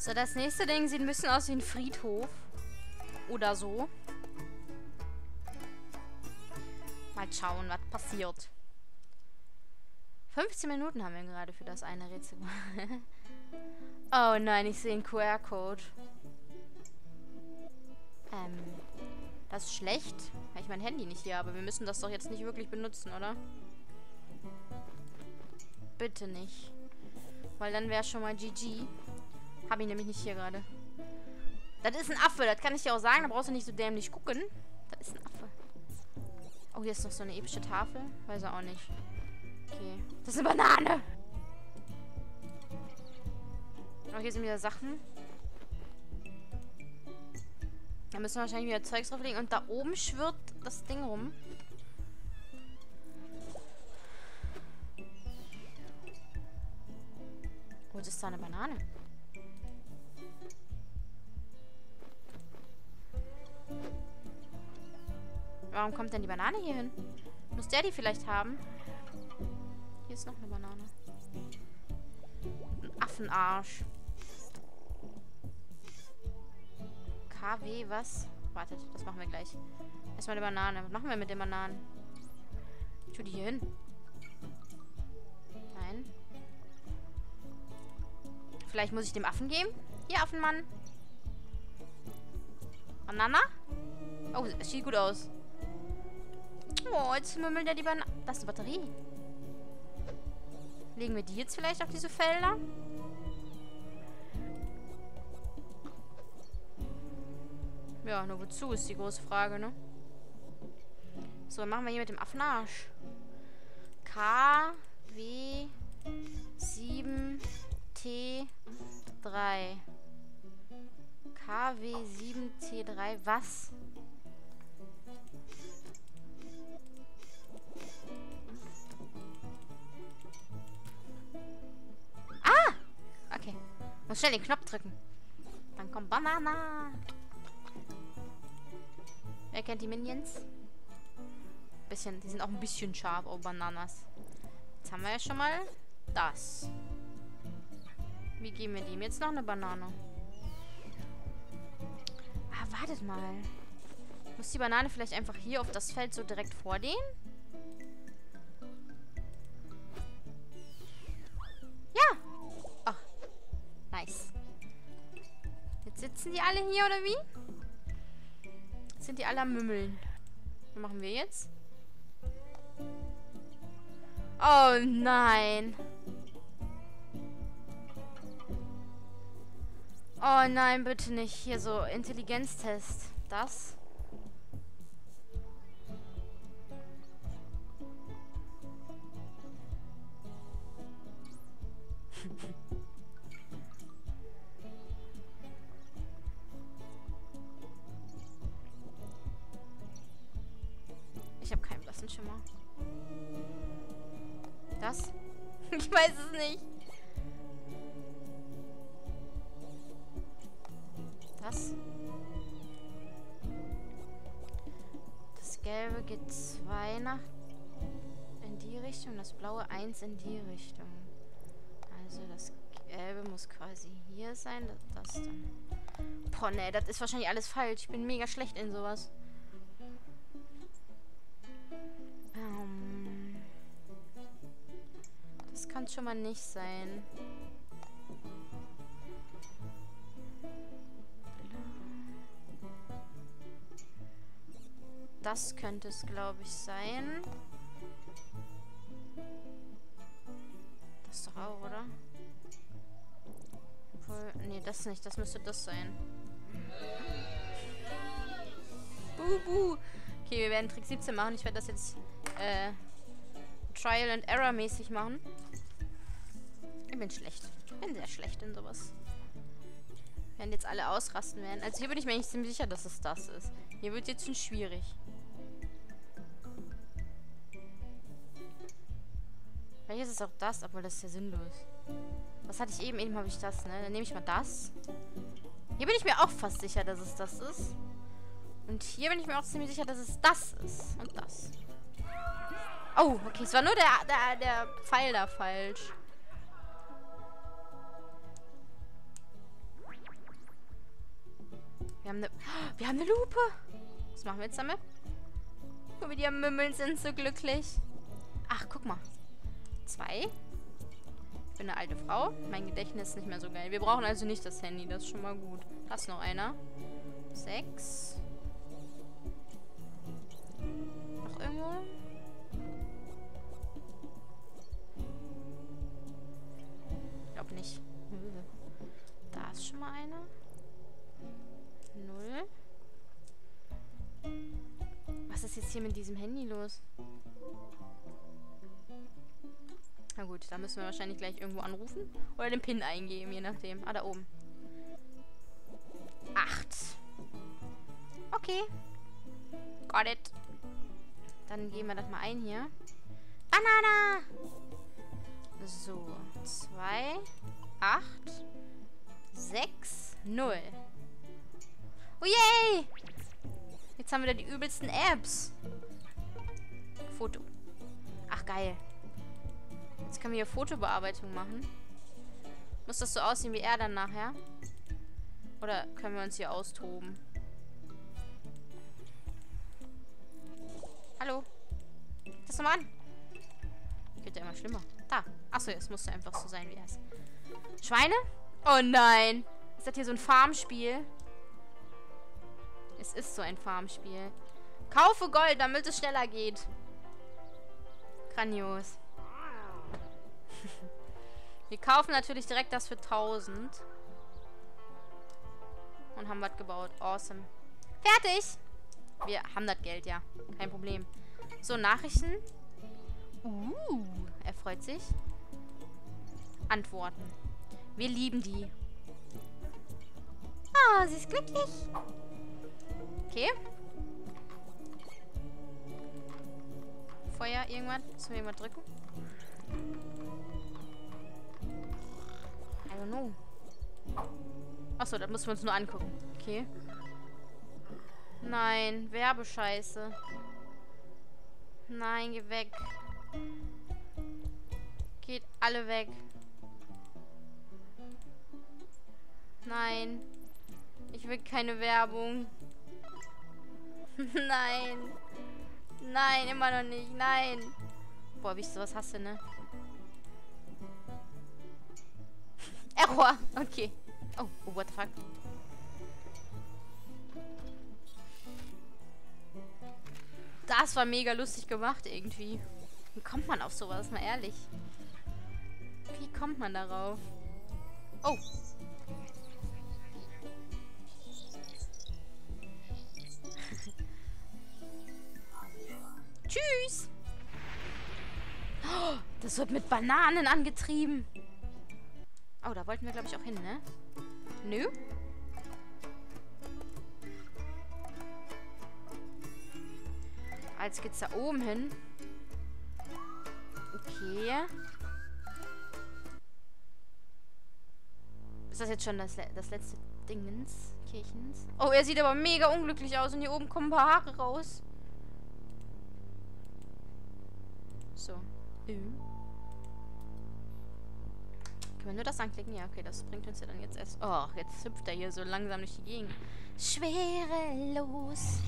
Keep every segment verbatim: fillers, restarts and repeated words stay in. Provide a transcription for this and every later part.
So, das nächste Ding sieht ein bisschen aus wie ein Friedhof. Oder so. Mal schauen, was passiert. fünfzehn Minuten haben wir gerade für das eine Rätsel. Oh nein, ich sehe einen Q R-Code. Ähm, das ist schlecht, weil ich mein Handy nicht hier habe. Wir müssen das doch jetzt nicht wirklich benutzen, oder? Bitte nicht. Weil dann wäre schon mal G G. Habe ich nämlich nicht hier gerade. Das ist ein Affe, das kann ich dir auch sagen. Da brauchst du nicht so dämlich gucken. Das ist ein Affe. Oh, hier ist noch so eine epische Tafel. Weiß er auch nicht. Okay. Das ist eine Banane! Oh, hier sind wieder Sachen. Da müssen wir wahrscheinlich wieder Zeugs drauflegen. Und da oben schwirrt das Ding rum. Oh, das ist da eine Banane. Warum kommt denn die Banane hier hin? Muss der die vielleicht haben? Hier ist noch eine Banane. Ein Affenarsch. K W, was? Wartet, das machen wir gleich. Erstmal die Banane. Was machen wir mit den Bananen? Ich tue die hier hin. Nein. Vielleicht muss ich dem Affen geben? Hier, Affenmann. Banana? Oh, das sieht gut aus. Oh, jetzt mümmelt er die Banane. Das ist eine Batterie. Legen wir die jetzt vielleicht auf diese Felder? Ja, nur wozu ist die große Frage, ne? So, machen wir hier mit dem Affenarsch. K W sieben T drei. K W sieben T drei, was? Ah! Okay. Muss schnell den Knopf drücken. Dann kommt Banana. Wer kennt die Minions? Bisschen, die sind auch ein bisschen scharf, oh Bananas. Jetzt haben wir ja schon mal das. Wie geben wir dem jetzt noch eine Banane? Ah, wartet mal. Muss die Banane vielleicht einfach hier auf das Feld so direkt vor denen? Ja! Ach, nice. Jetzt sitzen die alle hier, oder wie? Jetzt sind die alle am Mümmeln. Was machen wir jetzt? Oh nein! Oh nein, bitte nicht. Hier so Intelligenztest. Das. Ich habe keinen blassen Schimmer. Das? Ich weiß es nicht. Das? Das Gelbe geht zwei nach in die Richtung, das Blaue eins in die Richtung. Also das Gelbe muss quasi hier sein, das dann. Boah, ne, das ist wahrscheinlich alles falsch. Ich bin mega schlecht in sowas. Ähm, das kann schon mal nicht sein. Das könnte es, glaube ich, sein. Das doch auch, oder? Obwohl, nee, das nicht. Das müsste das sein. Buh, buh. Okay, wir werden Trick siebzehn machen. Ich werde das jetzt äh, Trial and Error mäßig machen. Ich bin schlecht. Ich bin sehr schlecht in sowas. Werden jetzt alle ausrasten werden. Also hier bin ich mir eigentlich ziemlich sicher, dass es das ist. Hier wird jetzt schon schwierig. Vielleicht ist es auch das, obwohl das ist ja sinnlos. Was hatte ich eben? Eben habe ich das, ne? Dann nehme ich mal das. Hier bin ich mir auch fast sicher, dass es das ist. Und hier bin ich mir auch ziemlich sicher, dass es das ist. Und das. Oh, okay. Es war nur der, der, der Pfeil da falsch. Wir haben eine, wir haben eine Lupe. Was machen wir jetzt damit? Guck mal, die am Mümmeln sind so glücklich. Ach, guck mal. Zwei. Ich bin eine alte Frau. Mein Gedächtnis ist nicht mehr so geil. Wir brauchen also nicht das Handy. Das ist schon mal gut. Da ist noch einer. Sechs. Noch irgendwo? Ich glaube nicht. Da ist schon mal einer. Null. Was ist jetzt hier mit diesem Handy los? Na gut, da müssen wir wahrscheinlich gleich irgendwo anrufen. Oder den PIN eingeben, je nachdem. Ah, da oben. Acht. Okay. Got it. Dann geben wir das mal ein hier. Banana! So. Zwei. Acht. Sechs. Null. Oh, yay! Jetzt haben wir da die übelsten Apps. Foto. Ach, geil. Jetzt können wir hier Fotobearbeitung machen. Muss das so aussehen wie er dann nachher? Oder können wir uns hier austoben? Hallo? Fass nochmal an. Geht ja immer schlimmer. Da. Achso, jetzt musste einfach so sein wie er ist. Schweine? Oh nein. Ist das hier so ein Farmspiel? Es ist so ein Farmspiel. Kaufe Gold, damit es schneller geht. Grandios. Wir kaufen natürlich direkt das für tausend. Und haben was gebaut. Awesome. Fertig. Wir haben das Geld, ja. Kein Problem. So, Nachrichten. Uh, er freut sich. Antworten. Wir lieben die. Oh, sie ist glücklich. Okay. Feuer, irgendwas. Müssen wir irgendwas drücken? I don't know. Achso, das müssen wir uns nur angucken. Okay. Nein, Werbescheiße. Nein, geh weg. Geht alle weg. Nein. Ich will keine Werbung. Nein. Nein, immer noch nicht. Nein. Boah, wie ich sowas hasse, ne? Error. Okay. Oh, oh, what the fuck? Das war mega lustig gemacht irgendwie. Wie kommt man auf sowas? Mal ehrlich. Wie kommt man darauf? Oh. Tschüss. Oh, das wird mit Bananen angetrieben. Oh, da wollten wir, glaube ich, auch hin, ne? Nö. Jetzt geht's da oben hin. Okay. Ist das jetzt schon das, das letzte Dingens? Kirchens? Oh, er sieht aber mega unglücklich aus und hier oben kommen ein paar Haare raus. So. Mhm. Können wir nur das anklicken? Ja, okay, das bringt uns ja dann jetzt erst... Oh, jetzt hüpft er hier so langsam durch die Gegend. Schwerelos.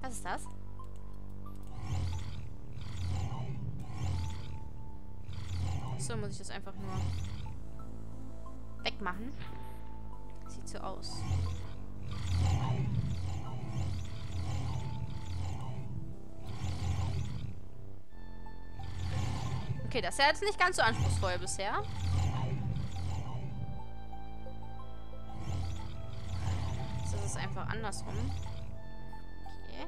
Was ist das? So, muss ich das einfach nur wegmachen. Sieht so aus. Okay, das ist ja jetzt nicht ganz so anspruchsvoll bisher. Jetzt ist es einfach andersrum. Okay.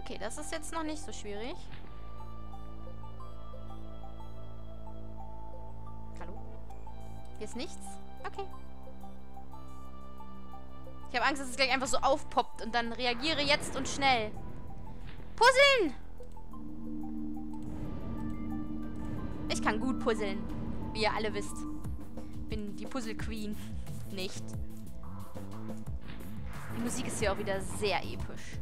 Okay, das ist jetzt noch nicht so schwierig. Hallo? Hier ist nichts? Okay. Ich habe Angst, dass es gleich einfach so aufpoppt und dann reagiere jetzt und schnell. Puzzeln! Ich kann gut puzzeln, wie ihr alle wisst. Bin die Puzzle Queen. Nicht. Die Musik ist hier auch wieder sehr episch.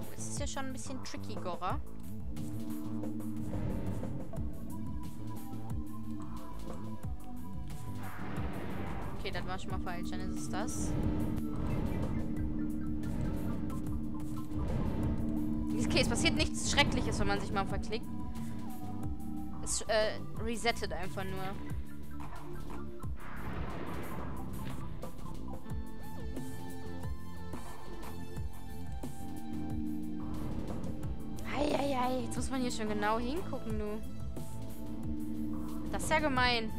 Oh, es ist ja schon ein bisschen tricky, Gora. das war schon mal falsch. Dann ist es das. Okay, es passiert nichts Schreckliches, wenn man sich mal verklickt. Es äh, resettet einfach nur. Eieiei, jetzt muss man hier schon genau hingucken, du. Das ist ja gemein.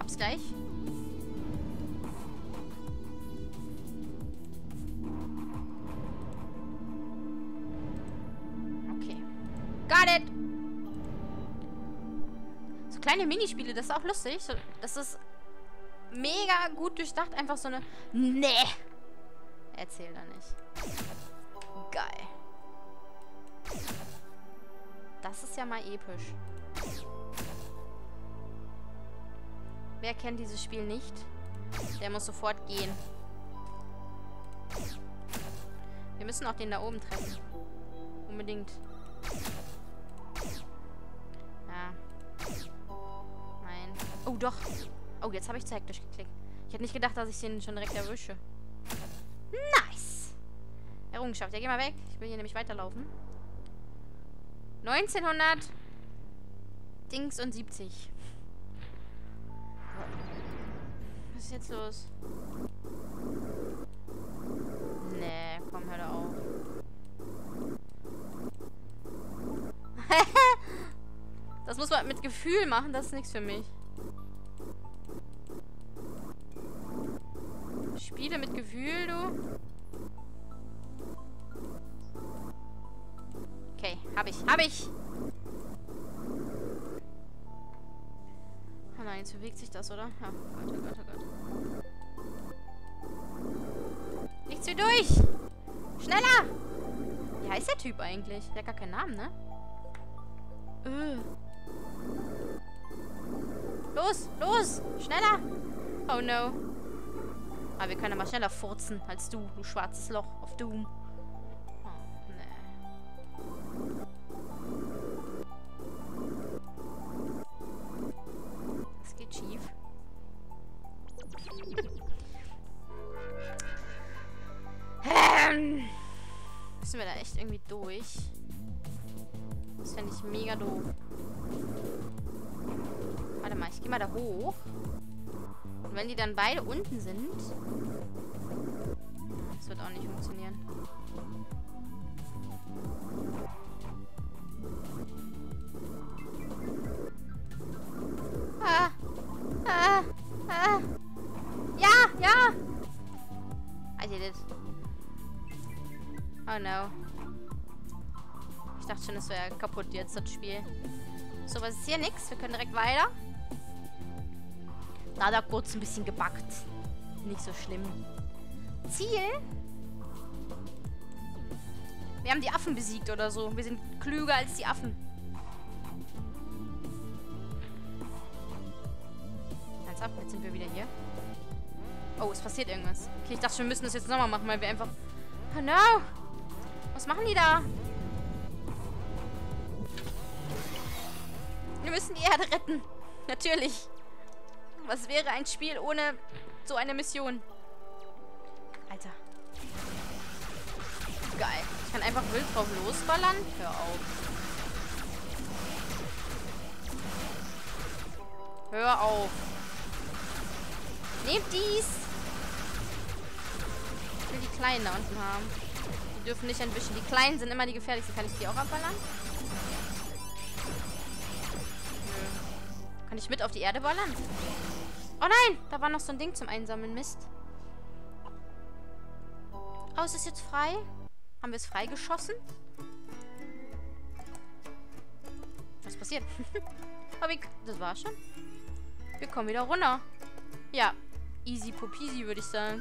Hab's gleich. Okay. Got it! So kleine Minispiele, das ist auch lustig. So, das ist mega gut durchdacht. Einfach so eine... Nee! Erzähl da nicht. Geil. Das ist ja mal episch. Wer kennt dieses Spiel nicht? Der muss sofort gehen. Wir müssen auch den da oben treffen. Unbedingt. Ja. Nein. Oh, doch. Oh, jetzt habe ich zu hektisch geklickt. Ich hätte nicht gedacht, dass ich den schon direkt erwische. Nice. Errungenschaft. Ja, geh mal weg. Ich will hier nämlich weiterlaufen. neunzehnhundert... Dings und siebzig. Was ist jetzt los? Nee, komm, hör da auf. Das muss man mit Gefühl machen, das ist nichts für mich. Spiele mit Gefühl, du. Okay, hab ich, hab ich! Oh nein, jetzt bewegt sich das, oder? Ja, oh Gott, oh Gott, oh Gott. Nichts wie durch! Schneller! Wie heißt der Typ eigentlich? Der hat gar keinen Namen, ne? Öh. Los, los! Schneller! Oh no. Aber wir können ja mal schneller furzen als du, du schwarzes Loch auf Doom. Müssen wir da echt irgendwie durch? Das fände ich mega doof. Warte mal, ich gehe mal da hoch. Und wenn die dann beide unten sind... Das wird auch nicht funktionieren. Ah! Ah! Ah! Ja! Ja! I did it. Oh no. Ich dachte schon, es wäre kaputt jetzt, das Spiel. So, was ist hier? Nix. Wir können direkt weiter. Da hat er kurz ein bisschen gebackt. Nicht so schlimm. Ziel? Wir haben die Affen besiegt oder so. Wir sind klüger als die Affen. Ganz ab, jetzt sind wir wieder hier. Oh, es passiert irgendwas. Okay, ich dachte, wir müssen das jetzt nochmal machen, weil wir einfach... Oh no! Was machen die da? Wir müssen die Erde retten. Natürlich. Was wäre ein Spiel ohne so eine Mission? Alter. Geil. Ich kann einfach wild drauf losballern. Hör auf. Hör auf. Nehmt dies. Ich will die Kleinen da unten haben. Die dürfen nicht entwischen. Die Kleinen sind immer die gefährlichsten. Kann ich die auch abballern? Nö. Kann ich mit auf die Erde ballern? Oh nein! Da war noch so ein Ding zum Einsammeln. Mist. Oh, es ist jetzt frei. Haben wir es frei geschossen? Was passiert? Aber das war's schon. Wir kommen wieder runter. Ja. Easy popisi, würde ich sagen.